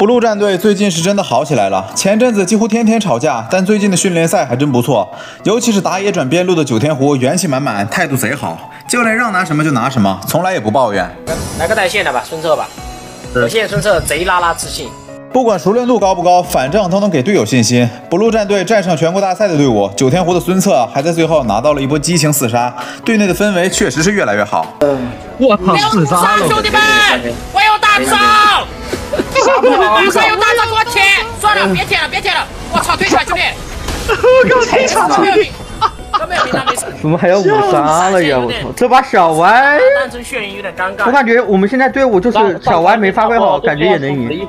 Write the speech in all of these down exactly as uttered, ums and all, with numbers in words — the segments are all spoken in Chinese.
blue 战队最近是真的好起来了，前阵子几乎天天吵架，但最近的训练赛还真不错，尤其是打野转边路的九天狐，元气满满，态度贼好，教练让拿什么就拿什么，从来也不抱怨。来个带线的吧，孙策吧，我现在孙策贼拉拉自信。 不管熟练度高不高，反正都能给队友信心。blue 战队战胜全国大赛的队伍，九天狐的孙策还在最后拿到了一波激情四杀，队内的氛围确实是越来越好。我操，四杀！兄弟们，我有大招！我有大招，给我舔！算了，别舔了，别舔了！我操，退场兄弟！我靠，退场都没有命，都没有命，没事。怎么还要五杀了呀？我操，这把小歪，我感觉我们现在队伍就是小歪没发挥好，感觉也能赢。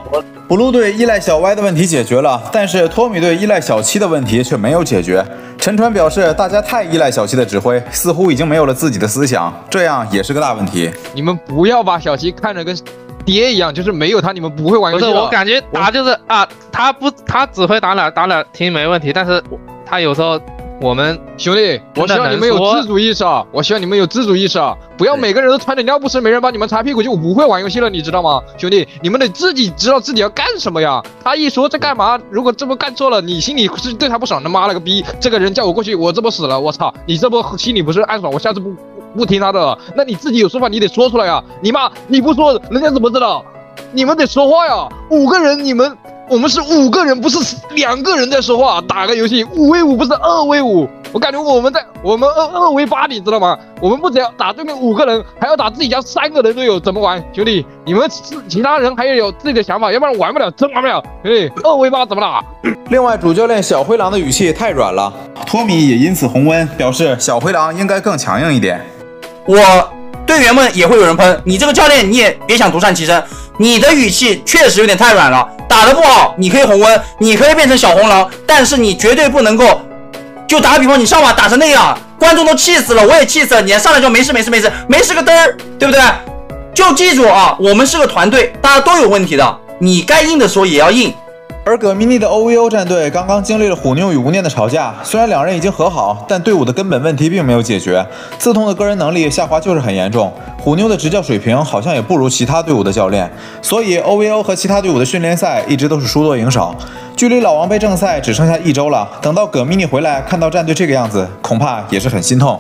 blue 队依赖小歪的问题解决了，但是托米队依赖小七的问题却没有解决。陈川表示，大家太依赖小七的指挥，似乎已经没有了自己的思想，这样也是个大问题。你们不要把小七看着跟爹一样，就是没有他你们不会玩游戏。不是，我感觉打就是啊，他不他指挥打哪打哪听没问题，但是他有时候。 我们兄弟，我希望你们有自主意识啊！我希望你们有自主意识啊！不要每个人都穿着尿不湿，没人帮你们擦屁股就我不会玩游戏了，你知道吗？兄弟，你们得自己知道自己要干什么呀！他一说这干嘛，如果这波干错了，你心里是对他不爽的。妈了个逼，这个人叫我过去，我这波死了，我操！你这波心里不是暗爽，我下次不不听他的了。那你自己有说法，你得说出来呀！你妈，你不说，人家怎么知道？你们得说话呀！五个人，你们。 我们是五个人，不是两个人在说话。打个游戏，五 v 五不是二 v 五。我感觉我们在我们二二 v 八，你知道吗？我们不只要打对面五个人，还要打自己家三个人队友，怎么玩？兄弟，你们其他人还要有自己的想法，要不然玩不了，真玩不了。兄弟，二 v 八怎么打？另外，主教练小灰狼的语气太软了，托米也因此红温，表示小灰狼应该更强硬一点。我队员们也会有人喷你这个教练，你也别想独善其身。 你的语气确实有点太软了，打得不好，你可以红温，你可以变成小红狼，但是你绝对不能够，就打个比方，你上把打成那样，观众都气死了，我也气死了，你还上来就没事没事没事没事个嘚儿，对不对？就记住啊，我们是个团队，大家都有问题的，你该硬的时候也要硬。 而葛迷你的 O V O 战队刚刚经历了虎妞与无念的吵架，虽然两人已经和好，但队伍的根本问题并没有解决。刺痛的个人能力下滑就是很严重，虎妞的执教水平好像也不如其他队伍的教练，所以 O V O 和其他队伍的训练赛一直都是输多赢少。距离老王杯正赛只剩下一周了，等到葛迷你回来看到战队这个样子，恐怕也是很心痛。